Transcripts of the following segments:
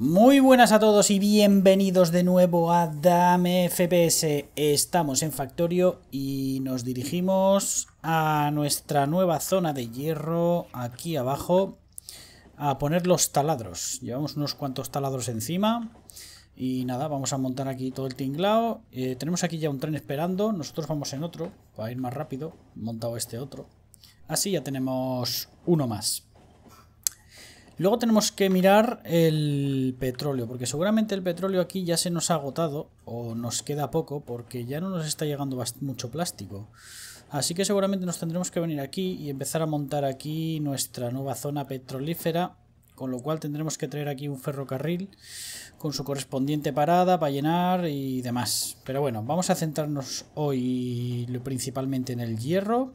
Muy buenas a todos y bienvenidos de nuevo a DameFPS. Estamos en Factorio y nos dirigimos a nuestra nueva zona de hierro aquí abajo a poner los taladros. Llevamos unos cuantos taladros encima y nada, vamos a montar aquí todo el tinglao. Tenemos aquí ya un tren esperando, nosotros vamos en otro para ir más rápido. He montado este otro, así ya tenemos uno más. Luego tenemos que mirar el petróleo, porque seguramente el petróleo aquí ya se nos ha agotado o nos queda poco, porque ya no nos está llegando mucho plástico. Así que seguramente nos tendremos que venir aquí y empezar a montar aquí nuestra nueva zona petrolífera, con lo cual tendremos que traer aquí un ferrocarril con su correspondiente parada para llenar y demás. Pero bueno, vamos a centrarnos hoy principalmente en el hierro.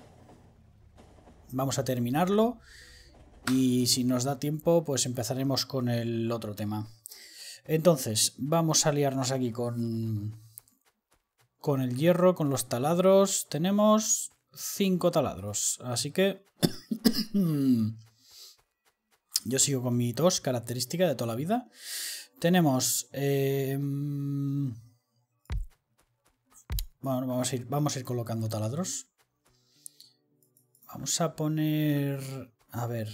Vamos a terminarlo. Y si nos da tiempo, pues empezaremos con el otro tema. Entonces, vamos a liarnos aquí con el hierro, con los taladros. Tenemos 5 taladros, así que yo sigo con mi tos característica de toda la vida. Tenemos... Bueno, vamos a ir colocando taladros. Vamos a poner... A ver...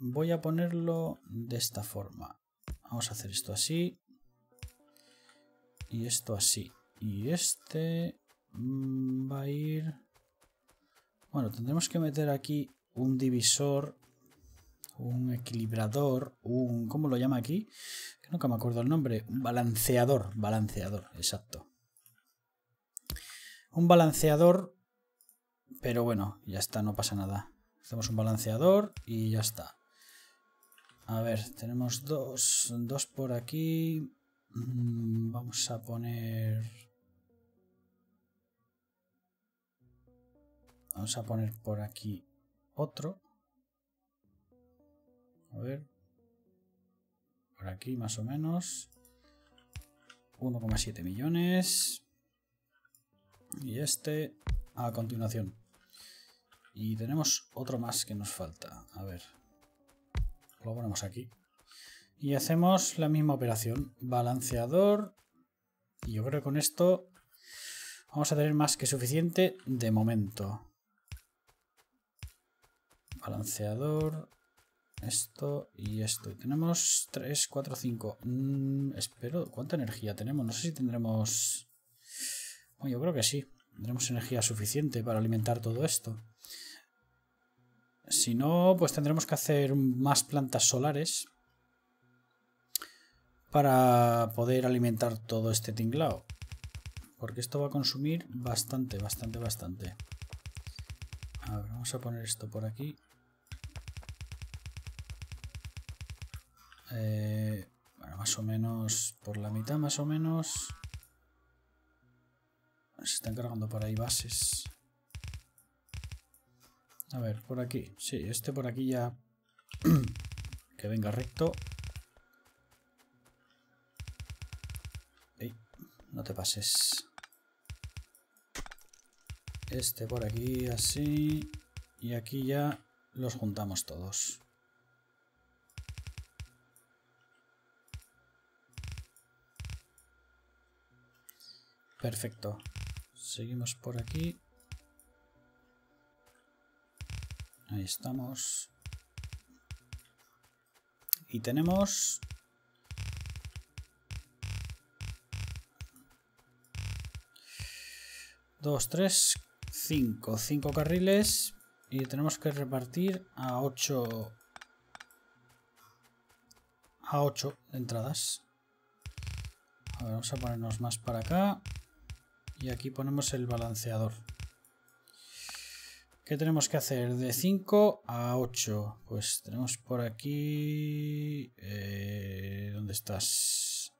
Voy a ponerlo de esta forma. Vamos a hacer esto así. Y esto así. Y este va a ir... Bueno, tendremos que meter aquí un divisor, un equilibrador, un... ¿Cómo lo llama aquí? Que nunca me acuerdo el nombre. Un balanceador. Balanceador, exacto. Un balanceador. Pero bueno, ya está, no pasa nada. Hacemos un balanceador y ya está. A ver, tenemos dos por aquí. Vamos a poner... Vamos a poner por aquí otro. A ver. Por aquí más o menos. 1,7 millones. Y este a continuación. Y tenemos otro más que nos falta. A ver. Lo ponemos aquí. Y hacemos la misma operación. Balanceador. Y yo creo que con esto vamos a tener más que suficiente de momento. Balanceador. Esto y esto. Y tenemos 3, 4, 5. Espero. ¿Cuánta energía tenemos? No sé si tendremos... Bueno, yo creo que sí. Tendremos energía suficiente para alimentar todo esto. Si no, pues tendremos que hacer más plantas solares para poder alimentar todo este tinglao. Porque esto va a consumir bastante. A ver, vamos a poner esto por aquí. Bueno, más o menos por la mitad, más o menos. Se están cargando por ahí bases. A ver, por aquí. Sí, este por aquí ya... que venga recto. Ey, no te pases. Este por aquí, así. Y aquí ya los juntamos todos. Perfecto. Seguimos por aquí. Ahí estamos. Y tenemos... Dos, tres, cinco. 5 carriles. Y tenemos que repartir a 8. A 8 entradas. A ver, vamos a ponernos más para acá. Y aquí ponemos el balanceador. ¿Qué tenemos que hacer? De 5 a 8. Pues tenemos por aquí... ¿dónde estás?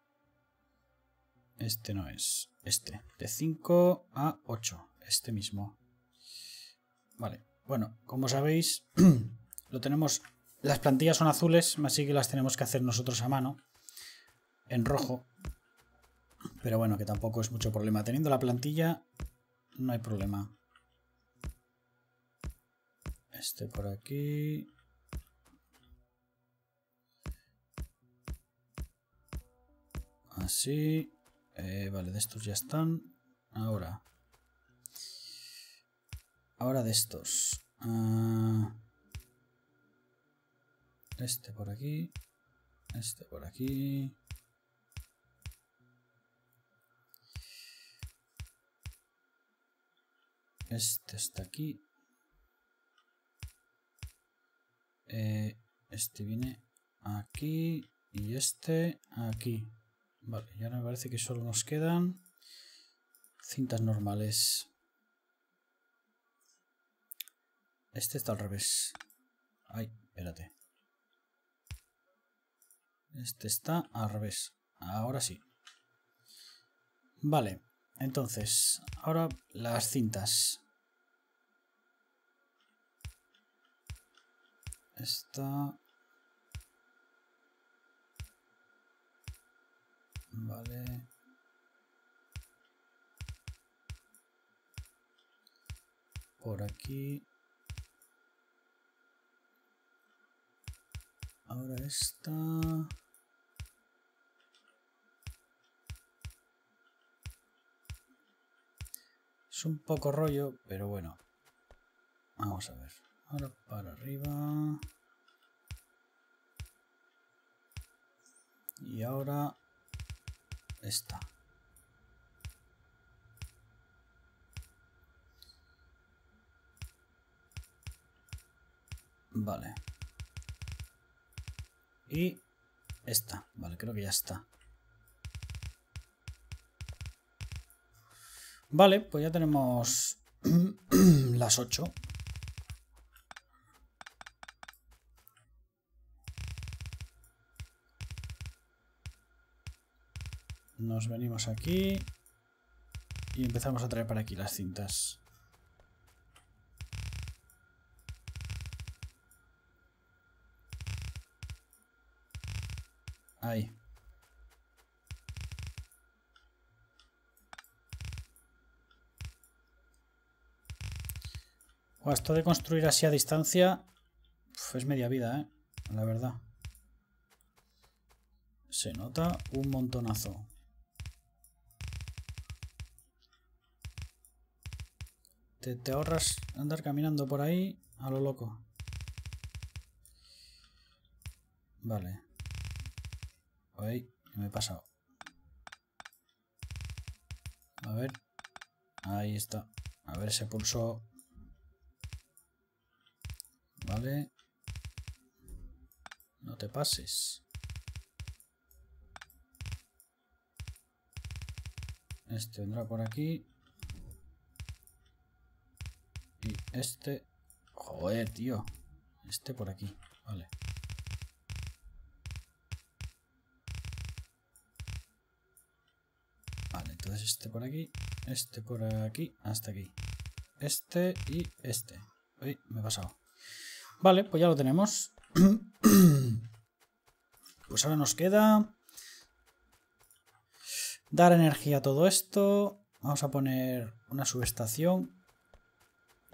Este no es. Este. De 5 a 8. Este mismo. Vale. Bueno, como sabéis, lo tenemos... Las plantillas son azules, así que las tenemos que hacer nosotros a mano. En rojo. Pero bueno, que tampoco es mucho problema. Teniendo la plantilla, no hay problema. Este por aquí. Así. Vale, de estos ya están. Ahora. Ahora de estos. Este por aquí. Este por aquí. Este está aquí. Este viene aquí. Y este aquí. Vale, y ahora me parece que solo nos quedan cintas normales. Este está al revés. Ay, espérate. Este está al revés. Ahora sí. Vale, entonces, ahora las cintas. Esta... Vale. Por aquí. Ahora esta. Es un poco rollo, pero bueno. Vamos a ver. Ahora para arriba. Y ahora... Esta. Vale. Y esta. Vale, creo que ya está. Vale, pues ya tenemos las 8. Nos venimos aquí y empezamos a traer para aquí las cintas. Ahí. O esto de construir así a distancia es media vida, la verdad. Se nota un montonazo. Te ahorras andar caminando por ahí a lo loco. Vale. Ahí me he pasado. A ver. Ahí está. A ver ese pulso. Vale. No te pases. Este vendrá por aquí. Este, joder, tío. Este por aquí, vale. Vale, entonces este por aquí, hasta aquí. Este y este. Uy, me he pasado. Vale, pues ya lo tenemos. Pues ahora nos queda dar energía a todo esto. Vamos a poner una subestación.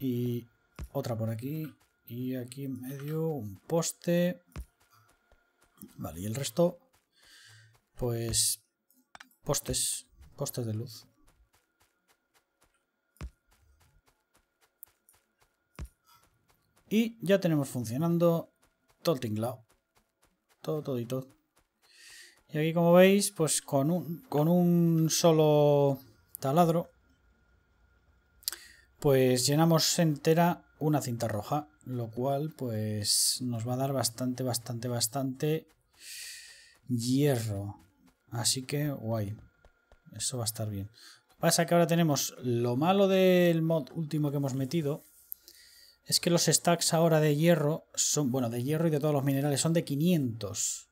Y otra por aquí. Y aquí en medio un poste. Vale, y el resto, pues postes. Postes de luz. Y ya tenemos funcionando todo el tinglado. Todo, todo y todo. Y aquí, como veis, pues con un solo taladro, pues llenamos entera una cinta roja, lo cual pues nos va a dar bastante hierro. Así que guay, eso va a estar bien. Lo que pasa es que ahora tenemos lo malo del mod último que hemos metido, es que los stacks ahora de hierro son, bueno, de hierro y de todos los minerales, son de 500.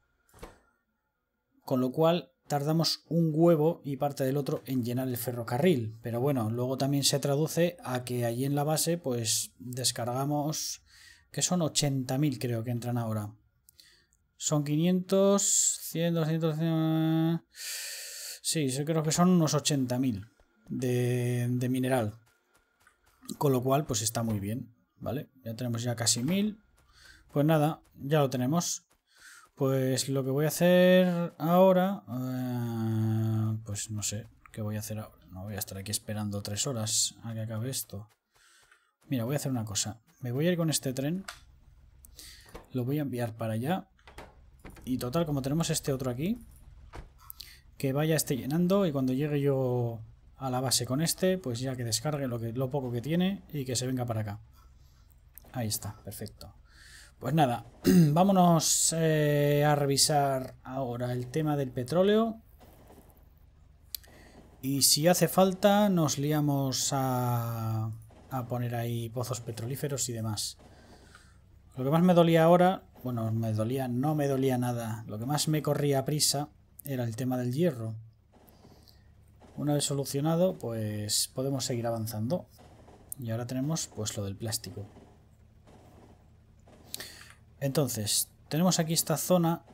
Con lo cual... tardamos un huevo y parte del otro en llenar el ferrocarril, pero bueno, luego también se traduce a que allí en la base pues descargamos, que son 80.000 creo que entran ahora, son 500, 100, 200, 100... sí, yo creo que son unos 80.000 de mineral, con lo cual pues está muy bien, ¿vale? Ya tenemos ya casi 1.000, pues nada, ya lo tenemos. Pues lo que voy a hacer ahora, pues no sé qué voy a hacer ahora. No voy a estar aquí esperando 3 horas a que acabe esto. Mira, voy a hacer una cosa. Me voy a ir con este tren. Lo voy a enviar para allá. Y total, como tenemos este otro aquí, que vaya este llenando y cuando llegue yo a la base con este, pues ya que descargue lo poco que tiene y que se venga para acá. Ahí está, perfecto. Pues nada, vámonos a revisar ahora el tema del petróleo. Y si hace falta nos liamos a poner ahí pozos petrolíferos y demás. Lo que más me dolía ahora, bueno, no me dolía nada. Lo que más me corría a prisa era el tema del hierro. Una vez solucionado, pues podemos seguir avanzando. Y ahora tenemos pues lo del plástico. Entonces, tenemos aquí esta zona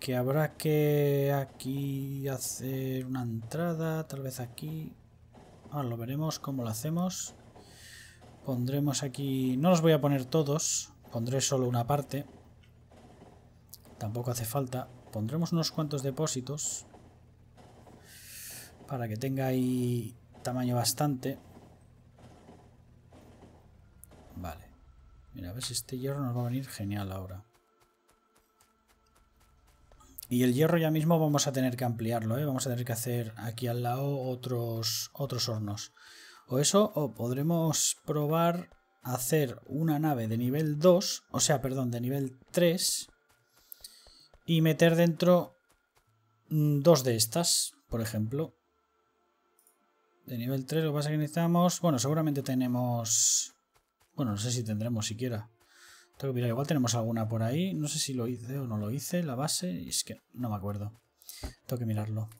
que habrá que aquí hacer una entrada, tal vez aquí. Ahora lo veremos cómo lo hacemos. Pondremos aquí, no los voy a poner todos. Pondré solo una parte. Tampoco hace falta. Pondremos unos cuantos depósitos para que tenga ahí tamaño bastante. Vale. Mira, a ver si este hierro nos va a venir genial ahora. Y el hierro ya mismo vamos a tener que ampliarlo, ¿eh? Vamos a tener que hacer aquí al lado otros hornos. O eso, o podremos probar hacer una nave de nivel 2, o sea, perdón, de nivel 3, y meter dentro 2 de estas, por ejemplo. De nivel 3 lo que pasa es que necesitamos... Bueno, seguramente tenemos... Bueno, no sé si tendremos siquiera. Tengo que mirar, igual tenemos alguna por ahí. No sé si lo hice o no lo hice, la base, es que no me acuerdo. Tengo que mirarlo.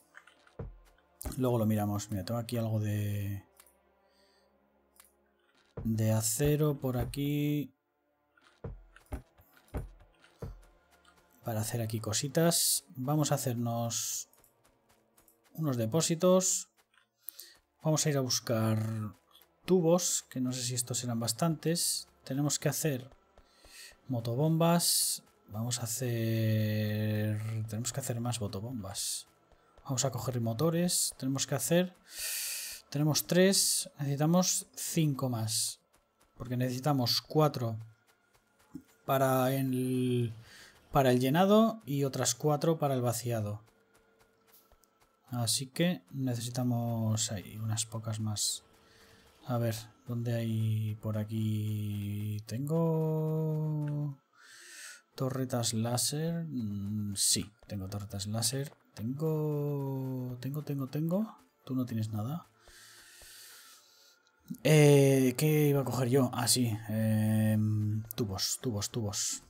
Luego lo miramos. Mira, tengo aquí algo de... De acero por aquí. Para hacer aquí cositas. Vamos a hacernos unos depósitos. Vamos a ir a buscar tubos, que no sé si estos serán bastantes. Tenemos que hacer motobombas. Vamos a hacer... Tenemos que hacer más motobombas. Vamos a coger motores. Tenemos que hacer... Tenemos 3, necesitamos 5 más. Porque necesitamos 4 para el llenado y otras 4 para el vaciado. Así que necesitamos ahí unas pocas más. A ver, ¿dónde hay por aquí? Tengo torretas láser. Sí, tengo torretas láser. Tengo. Tú no tienes nada. ¿Qué iba a coger yo? Ah, sí. Tubos. Tubos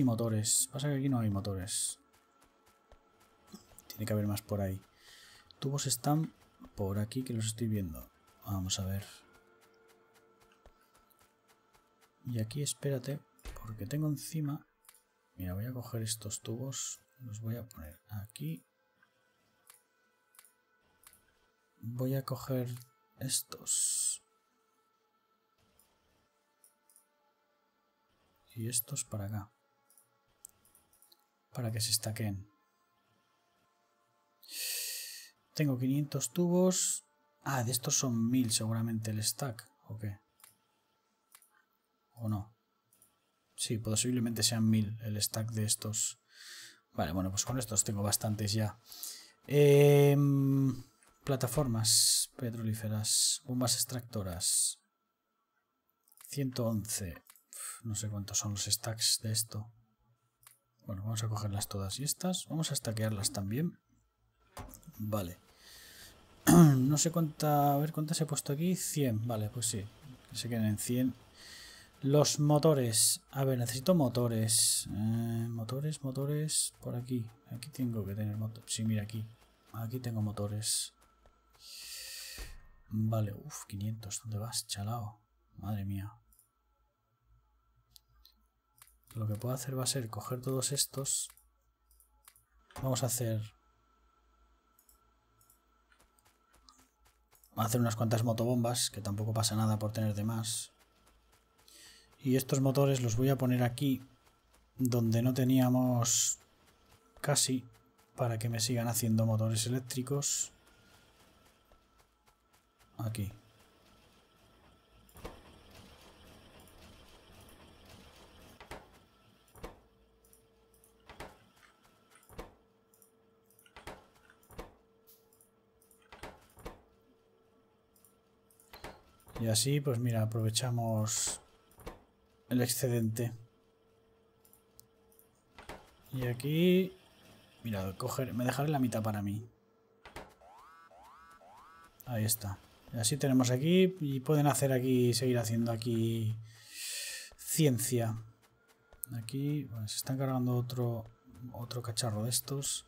y motores. Pasa que aquí no hay motores. Tiene que haber más por ahí. Tubos están por aquí, que los estoy viendo. Vamos a ver. Y aquí espérate, porque tengo encima... Mira, voy a coger estos tubos. Los voy a poner aquí. Voy a coger estos. Y estos para acá. Para que se estaqueen. Tengo 500 tubos. Ah, de estos son 1000 seguramente el stack. ¿O qué? ¿O no? Sí, posiblemente sean 1000 el stack de estos. Vale, bueno, pues con estos tengo bastantes ya. Plataformas petrolíferas. Bombas extractoras. 111. Uf, no sé cuántos son los stacks de esto. Bueno, vamos a cogerlas todas y estas. Vamos a stackearlas también. Vale. No sé cuánta... A ver, ¿cuántas he puesto aquí? 100. Vale, pues sí. Se quedan en 100. Los motores. A ver, necesito motores. Motores. Por aquí. Aquí tengo que tener motores. Sí, mira aquí. Aquí tengo motores. Vale. Uf, 500. ¿Dónde vas, chalao? Madre mía. Lo que puedo hacer va a ser coger todos estos. Vamos a hacer... Vamos a hacer unas cuantas motobombas, que tampoco pasa nada por tener de más. Y estos motores los voy a poner aquí. donde no teníamos casi para que me sigan haciendo motores eléctricos. Aquí. Y así, pues mira, aprovechamos el excedente. Y aquí, mira, me dejaré la mitad para mí. Ahí está. Y así tenemos aquí, y pueden hacer aquí, seguir haciendo aquí ciencia. Aquí, bueno, se están cargando otro cacharro de estos.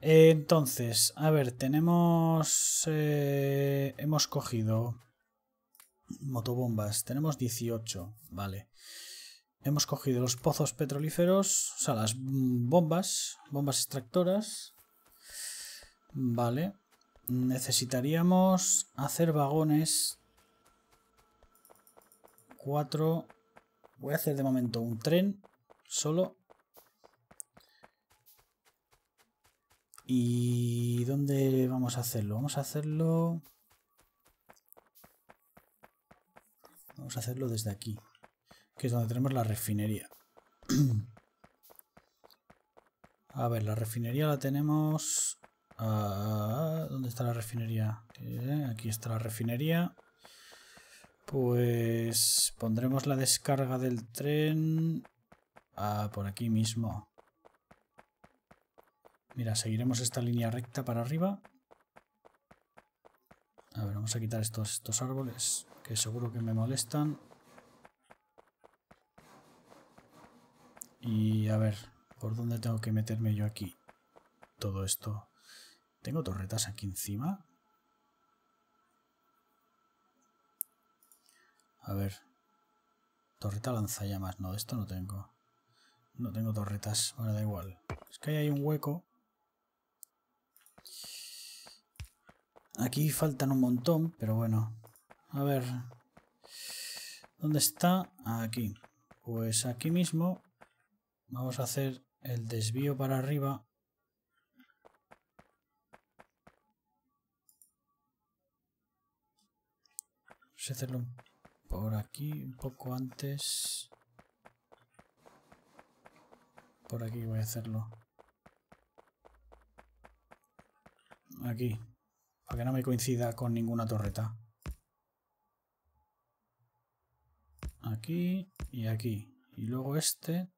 Entonces, a ver, tenemos... hemos cogido... motobombas, tenemos 18, vale. Hemos cogido los pozos petrolíferos, o sea, las bombas extractoras, vale. Necesitaríamos hacer vagones, 4, voy a hacer de momento un tren solo. ¿Y dónde vamos a hacerlo? Vamos a hacerlo... Vamos a hacerlo desde aquí, que es donde tenemos la refinería. A ver, la refinería la tenemos... ¿Dónde está la refinería? Aquí está la refinería. Pues pondremos la descarga del tren por aquí mismo. Mira, seguiremos esta línea recta para arriba. A ver, vamos a quitar estos árboles, que seguro que me molestan. Y a ver, ¿por dónde tengo que meterme yo aquí? Todo esto. ¿Tengo torretas aquí encima? A ver. Torreta lanzallamas. No, esto no tengo. No tengo torretas. Ahora da igual. Es que ahí hay un hueco. Aquí faltan un montón, pero bueno. A ver, ¿dónde está? Aquí. Pues aquí mismo vamos a hacer el desvío para arriba. Vamos a hacerlo por aquí, un poco antes. Por aquí voy a hacerlo. Aquí, para que no me coincida con ninguna torreta. Aquí y aquí. Y luego este.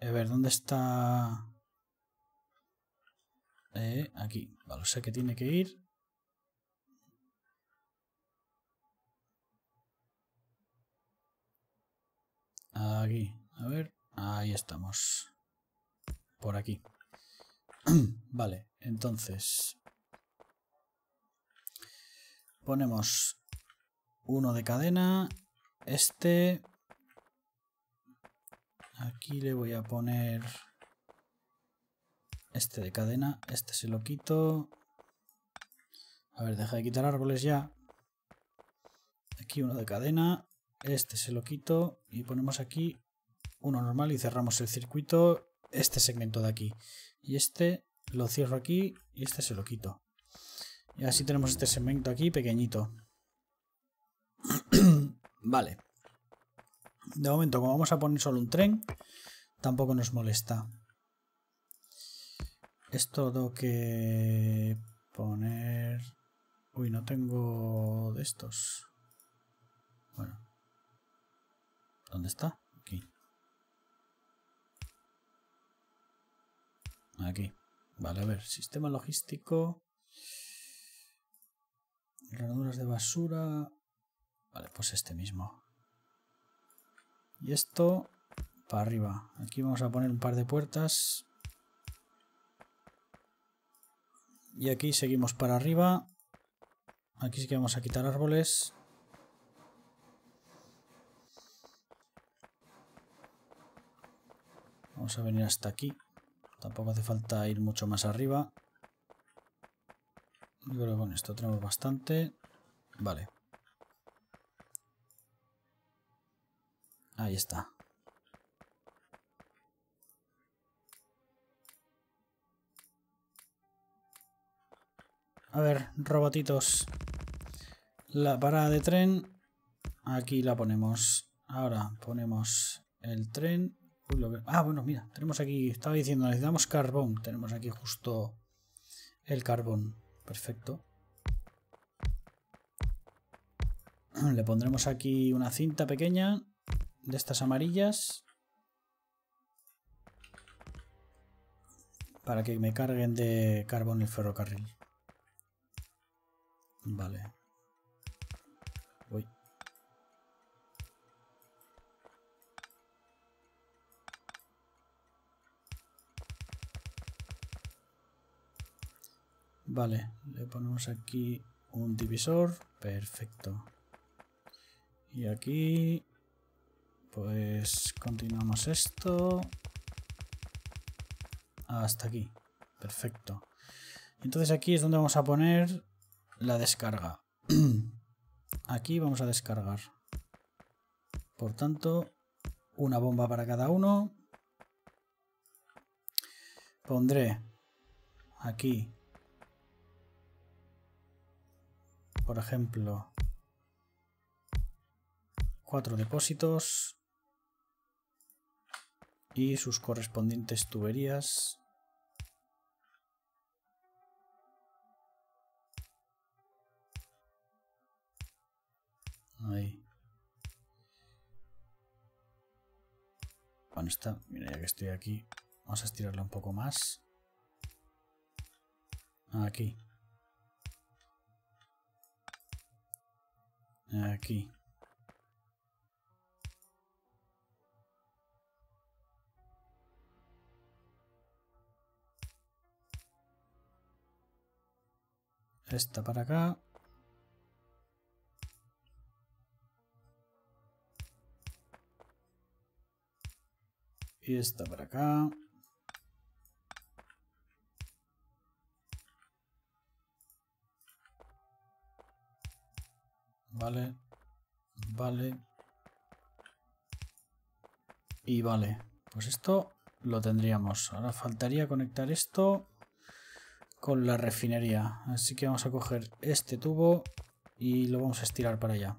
A ver, ¿dónde está? Aquí. Vale, o sea que tiene que ir. Aquí. A ver. Ahí estamos. Por aquí. Vale, entonces. Ponemos... uno de cadena, este, aquí le voy a poner este de cadena, este se lo quito, a ver, deja de quitar árboles ya, aquí uno de cadena, este se lo quito y ponemos aquí uno normal y cerramos el circuito, este segmento de aquí, y este lo cierro aquí y este se lo quito, y así tenemos este segmento aquí pequeñito. Vale, de momento como vamos a poner solo un tren, tampoco nos molesta. Esto lo tengo que poner... Uy, no tengo de estos. Bueno, ¿dónde está? Aquí. Aquí, vale, a ver, sistema logístico, ranuras de basura... Vale, pues este mismo. Y esto para arriba. Aquí vamos a poner un par de puertas. Y aquí seguimos para arriba. Aquí sí que vamos a quitar árboles. Vamos a venir hasta aquí. Tampoco hace falta ir mucho más arriba. Yo creo que con esto tenemos bastante. Vale. Ahí está. A ver, robotitos. La parada de tren. Aquí la ponemos. Ahora ponemos el tren. Uy, lo que... Ah, bueno, mira, tenemos aquí, estaba diciendo, necesitamos carbón. Tenemos aquí justo el carbón. Perfecto. Le pondremos aquí una cinta pequeña de estas amarillas para que me carguen de carbón el ferrocarril. Vale. Uy. Vale, le ponemos aquí un divisor. Perfecto. Y aquí, pues continuamos esto hasta aquí. Perfecto. Entonces aquí es donde vamos a poner la descarga. Aquí vamos a descargar. Por tanto, una bomba para cada uno. Pondré aquí, por ejemplo... 4 depósitos y sus correspondientes tuberías. Ahí. Bueno, está. Mira, ya que estoy aquí, vamos a estirarla un poco más. Aquí. Aquí. Esta para acá. Y esta para acá. Vale. Vale. Y vale. Pues esto lo tendríamos. Ahora faltaría conectar esto con la refinería, así que vamos a coger este tubo y lo vamos a estirar para allá.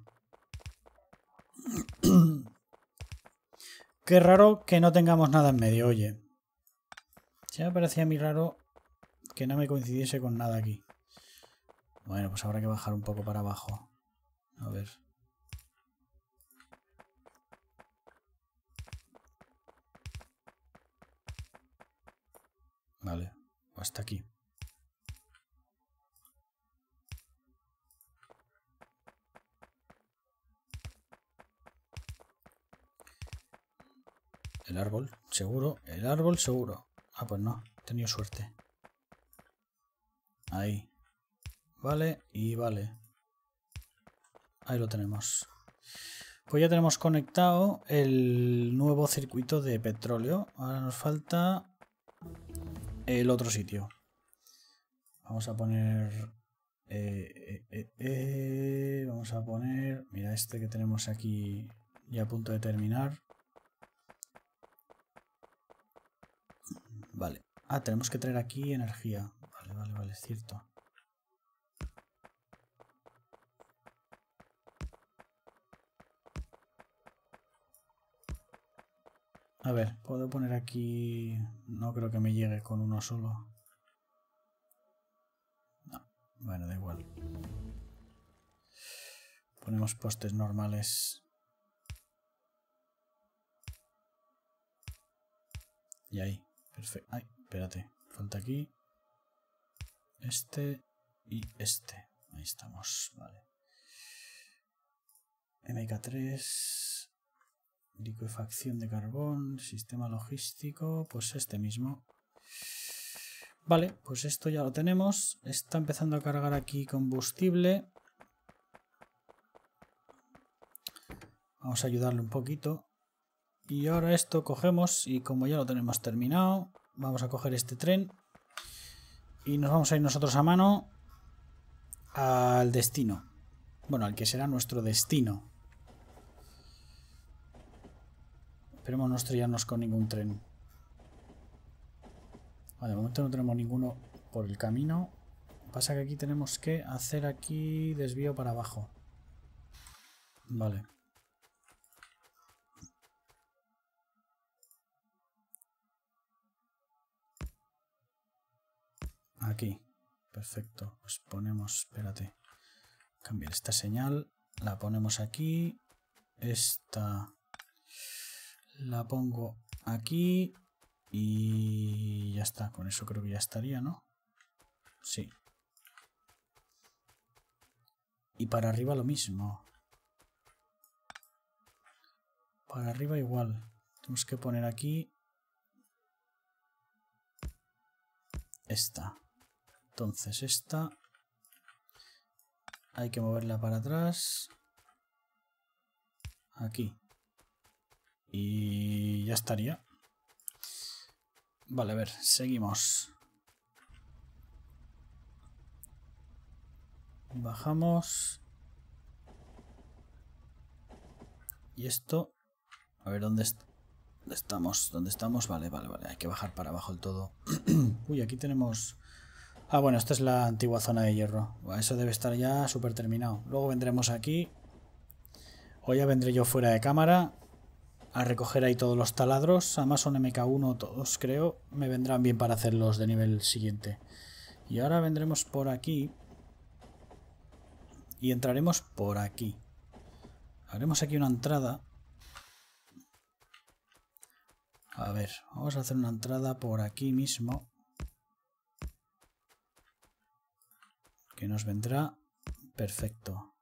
Qué raro que no tengamos nada en medio, oye. Ya me parecía a mí raro que no me coincidiese con nada aquí. Bueno, pues habrá que bajar un poco para abajo. A ver. Vale, hasta aquí. El árbol, seguro. El árbol, seguro. Ah, pues no. He tenido suerte. Ahí. Vale y vale. Ahí lo tenemos. Pues ya tenemos conectado el nuevo circuito de petróleo. Ahora nos falta el otro sitio. Vamos a poner... vamos a poner... Mira, este que tenemos aquí ya a punto de terminar. Vale. Ah, tenemos que traer aquí energía. Vale, vale, vale, es cierto. A ver, puedo poner aquí... No creo que me llegue con uno solo. No, bueno, da igual. Ponemos postes normales. Y ahí. Perfecto. Ay, espérate. Falta aquí. Este y este. Ahí estamos. Vale. MK3. Liquefacción de carbón. Sistema logístico. Pues este mismo. Vale, pues esto ya lo tenemos. Está empezando a cargar aquí combustible. Vamos a ayudarle un poquito. Y ahora esto cogemos y como ya lo tenemos terminado, vamos a coger este tren y nos vamos a ir nosotros a mano al destino. Bueno, al que será nuestro destino. Esperemos no estrellarnos con ningún tren. Vale, de momento no tenemos ninguno por el camino. Pasa que aquí tenemos que hacer aquí desvío para abajo. Vale. Aquí. Perfecto. Pues ponemos... Espérate. Cambiar esta señal. La ponemos aquí. Esta... La pongo aquí. Y ya está. Con eso creo que ya estaría, ¿no? Sí. Y para arriba lo mismo. Para arriba igual. Tenemos que poner aquí... Esta. Entonces esta... Hay que moverla para atrás. Aquí. Y ya estaría. Vale, a ver, seguimos. Bajamos. Y esto... A ver, ¿dónde estamos? Vale. Hay que bajar para abajo el todo. Uy, aquí tenemos... Ah, bueno, esta es la antigua zona de hierro. Eso debe estar ya súper terminado. Luego vendremos aquí. O ya vendré yo fuera de cámara a recoger ahí todos los taladros. Además son MK1 todos, creo. Me vendrán bien para hacerlos de nivel siguiente. Y ahora vendremos por aquí. Y entraremos por aquí. Haremos aquí una entrada. A ver, vamos a hacer una entrada por aquí mismo. Que nos vendrá perfecto.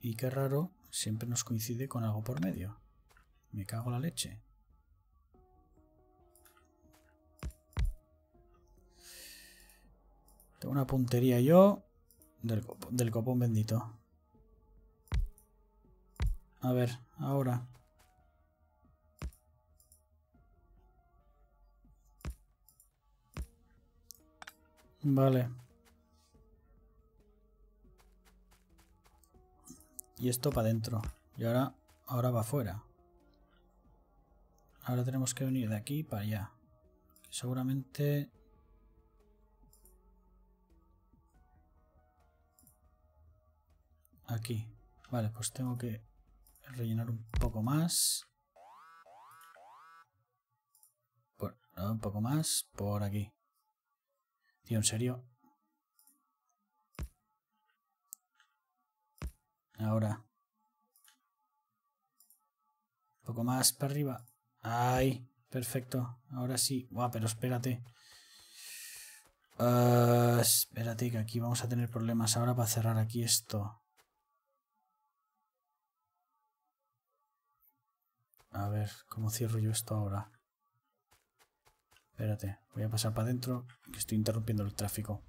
Y qué raro, siempre nos coincide con algo por medio. Me cago en la leche. Tengo una puntería yo del copón bendito. A ver, ahora. Vale. Y esto para adentro. Y ahora va afuera. Ahora tenemos que venir de aquí para allá. Seguramente... Aquí. Vale, pues tengo que rellenar un poco más. Un poco más por aquí. Tío, en serio. Ahora. Un poco más para arriba. Ahí. Perfecto. Ahora sí. Guau, pero espérate. Espérate que aquí vamos a tener problemas ahora para cerrar aquí esto. A ver, ¿cómo cierro yo esto ahora? Espérate, voy a pasar para adentro, que estoy interrumpiendo el tráfico.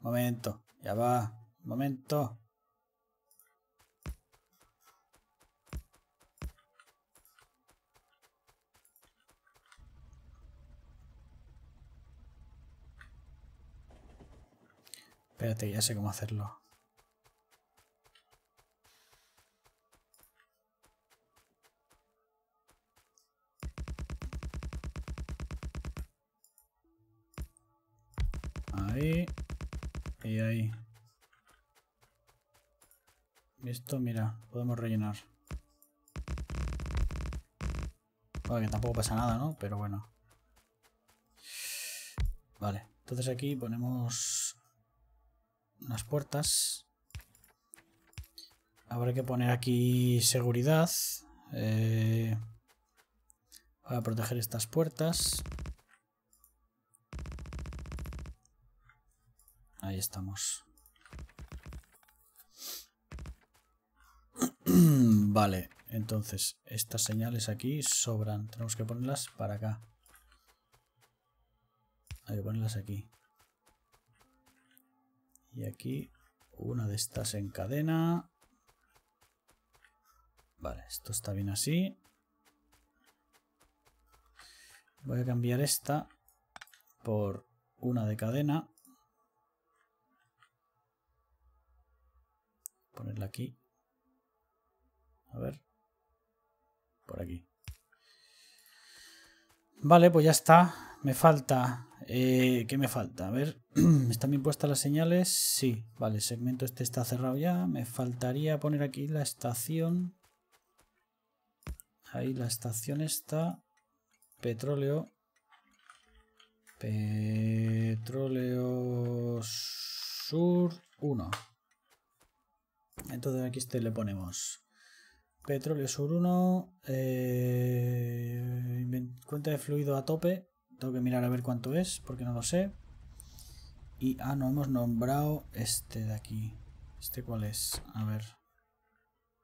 Momento, ya va, momento. Espérate, ya sé cómo hacerlo. Ahí. Y ahí. Esto, mira, podemos rellenar. Bueno, que tampoco pasa nada, ¿no? Pero bueno. Vale, entonces aquí ponemos... unas puertas. Habrá que poner aquí seguridad para proteger estas puertas. Ahí estamos. Vale, entonces estas señales aquí sobran. Tenemos que ponerlas para acá. Hay que ponerlas aquí. Y aquí una de estas en cadena. Vale, esto está bien así. Voy a cambiar esta por una de cadena. ponerla aquí. A ver. Por aquí. Vale, pues ya está. Me falta... ¿qué me falta? A ver, ¿están bien puestas las señales? Sí. Vale, el segmento este está cerrado ya. Me faltaría poner aquí la estación. Ahí la estación está. Petróleo. Petróleo Sur 1. Entonces aquí este le ponemos Petróleo Sur 1, cuenta de fluido a tope. Tengo que mirar a ver cuánto es, porque no lo sé. Y, ah, no hemos nombrado este de aquí. ¿Este cuál es? A ver.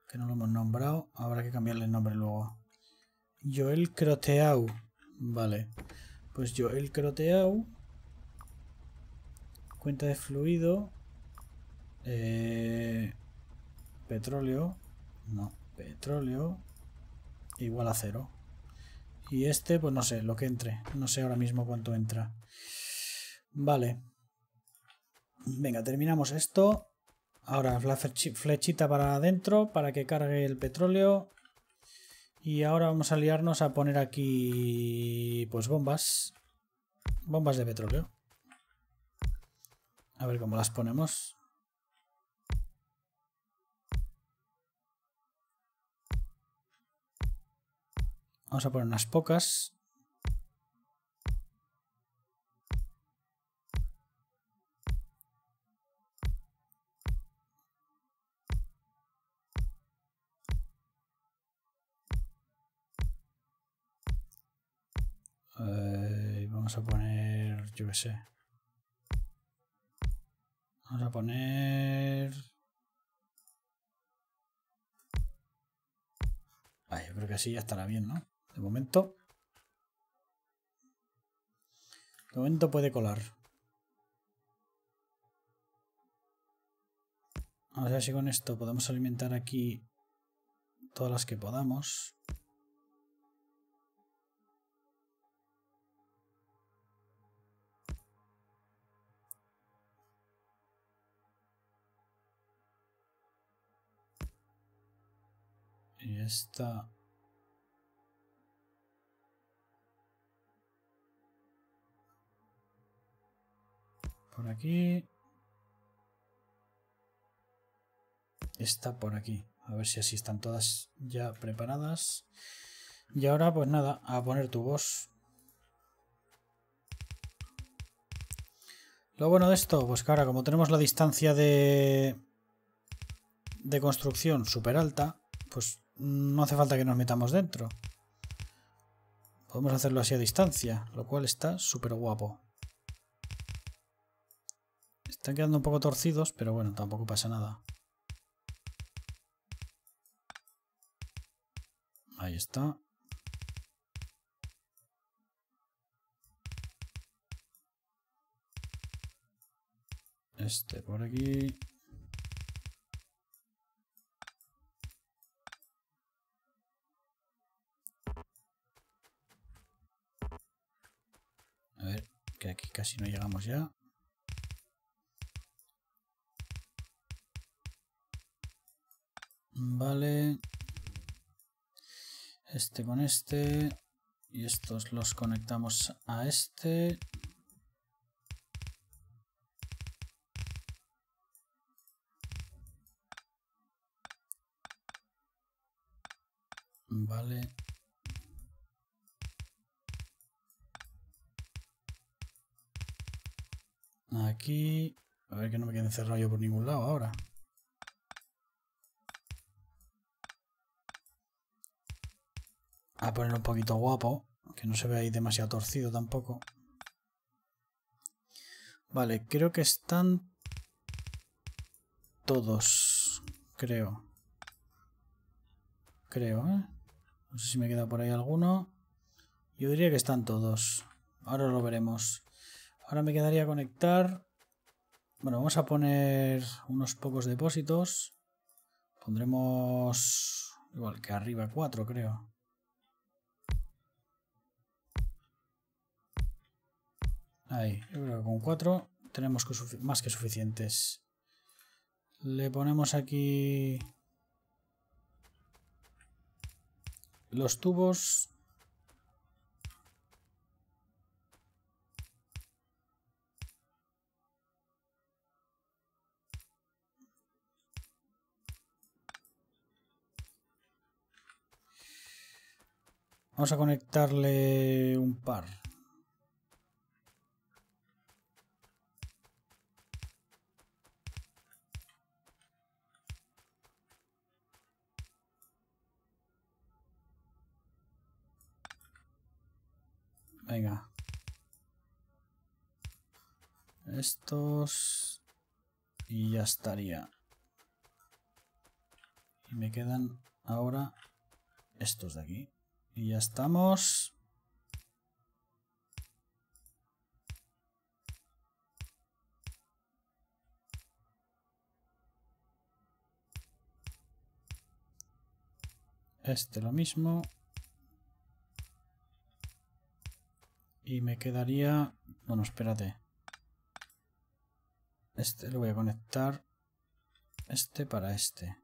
Que no lo hemos nombrado. Habrá que cambiarle el nombre luego. Joel Croteau. Vale. Pues Joel Croteau, cuenta de fluido, petróleo, no, petróleo, igual a 0. Y este, pues no sé, lo que entre, no sé ahora mismo cuánto entra. Vale, venga, terminamos esto. Ahora la flechita para adentro para que cargue el petróleo. Y ahora vamos a liarnos a poner aquí, pues bombas. Bombas de petróleo. A ver cómo las ponemos. Vamos a poner unas pocas. Vamos a poner, yo qué sé. Vamos a poner... Ay, yo creo que así ya estará bien, ¿no? De momento. De momento puede colar. Vamos a ver si con esto podemos alimentar aquí todas las que podamos. Y esta. Por aquí. Esta por aquí. A ver si así están todas ya preparadas. Y ahora, pues nada, a poner tubos. Lo bueno de esto, pues que ahora, como tenemos la distancia de construcción súper alta, pues no hace falta que nos metamos dentro. Podemos hacerlo así a distancia, lo cual está súper guapo. Están quedando un poco torcidos, pero bueno, tampoco pasa nada. Ahí está. Este por aquí. A ver, que aquí casi no llegamos ya. Vale. Este con este. Y estos los conectamos a este. Vale. Aquí. A ver que no me quede encerrado yo por ningún lado ahora. A ponerlo un poquito guapo, que no se vea ahí demasiado torcido tampoco. Vale, creo que están todos, creo. Creo, ¿eh? No sé si me queda por ahí alguno. Yo diría que están todos. Ahora lo veremos. Ahora me quedaría conectar... Bueno, vamos a poner unos pocos depósitos. Pondremos... Igual que arriba 4, creo. Ahí, yo creo que con 4 tenemos más que suficientes. Le ponemos aquí los tubos. Vamos a conectarle un par. Venga. Estos. Y ya estaría. Y me quedan ahora estos de aquí. Y ya estamos. Este lo mismo. Y me quedaría... Bueno, espérate. Este lo voy a conectar. Este para este.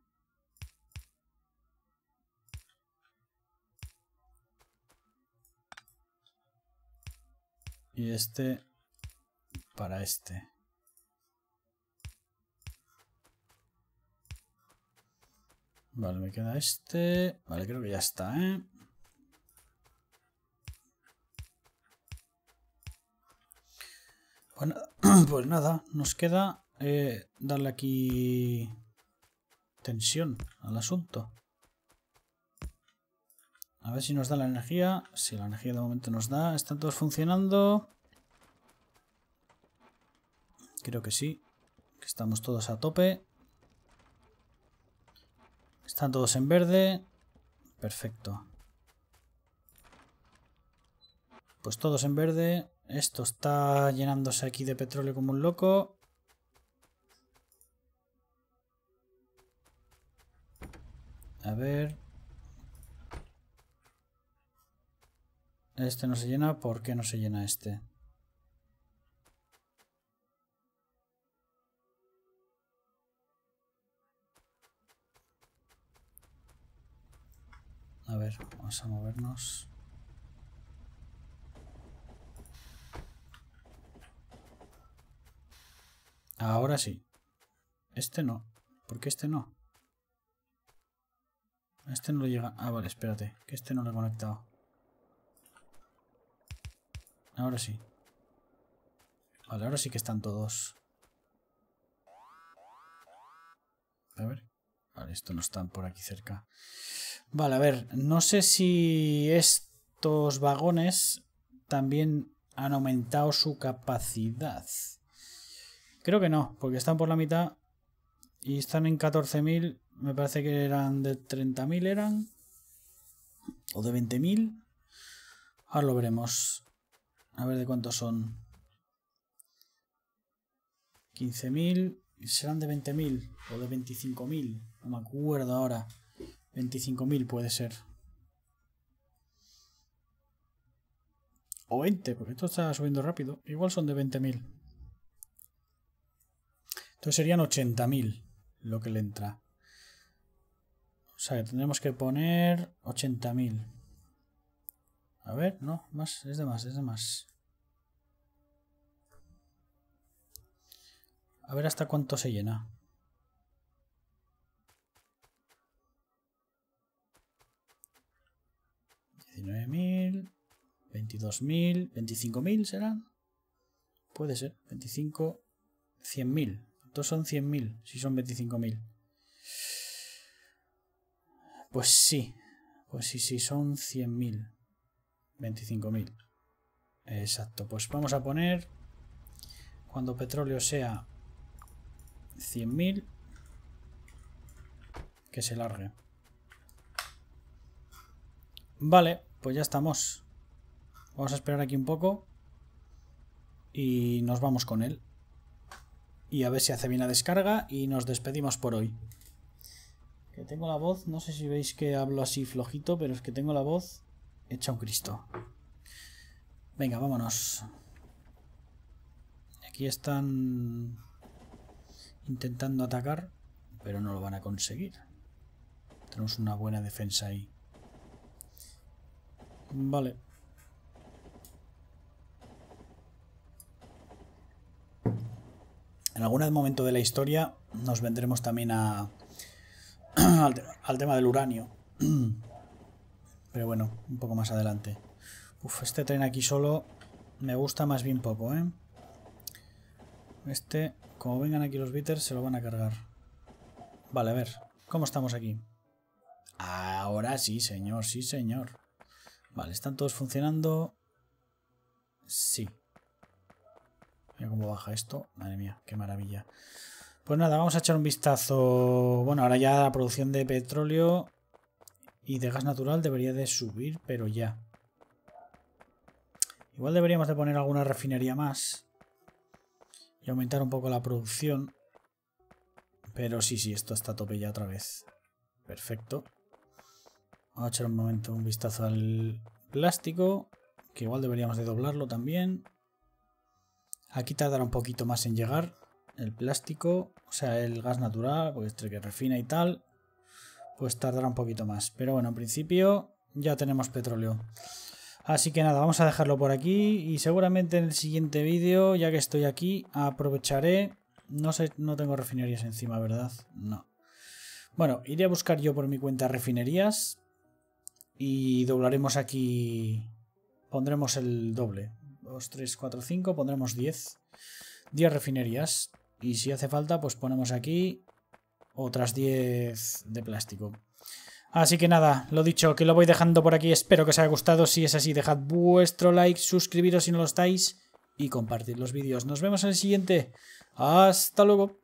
Y este para este. Vale, me queda este. Vale, creo que ya está, ¿eh? Pues nada, nos queda darle aquí tensión al asunto. A ver si nos da la energía. Si la energía de momento nos da. ¿Están todos funcionando? Creo que sí. Que estamos todos a tope. Están todos en verde. Perfecto. Pues todos en verde. Esto está llenándose aquí de petróleo como un loco. A ver... Este no se llena. ¿Por qué no se llena este? A ver, vamos a movernos. Ahora sí. Este no. ¿Por qué este no? Este no lo llega. Ah, vale, espérate. Que este no lo he conectado. Ahora sí. Vale, ahora sí que están todos. A ver. Vale, estos no están por aquí cerca. Vale, a ver. No sé si estos vagones también han aumentado su capacidad. Creo que no, porque están por la mitad y están en 14.000. Me parece que eran de 30.000 eran. O de 20.000. Ahora lo veremos. A ver de cuántos son. 15.000. Serán de 20.000 o de 25.000. No me acuerdo ahora. 25.000 puede ser. O 20, porque esto está subiendo rápido. Igual son de 20.000. Entonces serían 80.000 lo que le entra. O sea que tendremos que poner 80.000. A ver, no, más, es de más, es de más. A ver hasta cuánto se llena. $19.000, $22.000, $25.000 serán. Puede ser, 25, 100.000. Estos son 100.000, si son 25.000. Pues sí, son 100.000. 25.000. Exacto, pues vamos a poner cuando petróleo sea 100.000 que se largue. Vale, pues ya estamos. Vamos a esperar aquí un poco y nos vamos con él. Y a ver si hace bien la descarga y nos despedimos por hoy. Que tengo la voz, no sé si veis que hablo así flojito, pero es que tengo la voz hecha un Cristo. Venga, vámonos. Aquí están intentando atacar. pero no lo van a conseguir. Tenemos una buena defensa ahí. Vale. En algún momento de la historia nos vendremos también al tema del uranio. Pero bueno, un poco más adelante. Uf, este tren aquí solo me gusta más bien poco, ¿eh? Este, como vengan aquí los beaters, se lo van a cargar. Vale, a ver, ¿cómo estamos aquí? Ahora sí, señor, sí, señor. Vale, ¿están todos funcionando? Sí. Mira cómo baja esto. Madre mía, qué maravilla. Pues nada, vamos a echar un vistazo. Bueno, ahora ya la producción de petróleo y de gas natural debería de subir, pero ya. Igual deberíamos de poner alguna refinería más y aumentar un poco la producción. Pero sí, sí, esto está a tope ya otra vez. Perfecto. Vamos a echar un momento un vistazo al plástico, que igual deberíamos de doblarlo también. Aquí tardará un poquito más en llegar el plástico, o sea, el gas natural, porque este que refina y tal, pues tardará un poquito más. Pero bueno, en principio ya tenemos petróleo. Así que nada, vamos a dejarlo por aquí y seguramente en el siguiente vídeo, ya que estoy aquí, aprovecharé... No sé, no tengo refinerías encima, ¿verdad? No. Bueno, iré a buscar yo por mi cuenta refinerías y doblaremos aquí, pondremos el doble. 2, 3, 4, 5, pondremos 10. 10 refinerías. Y si hace falta, pues ponemos aquí otras 10 de plástico. Así que nada, lo dicho, que lo voy dejando por aquí. Espero que os haya gustado. Si es así, dejad vuestro like, suscribiros si no lo estáis y compartid los vídeos. Nos vemos en el siguiente. Hasta luego.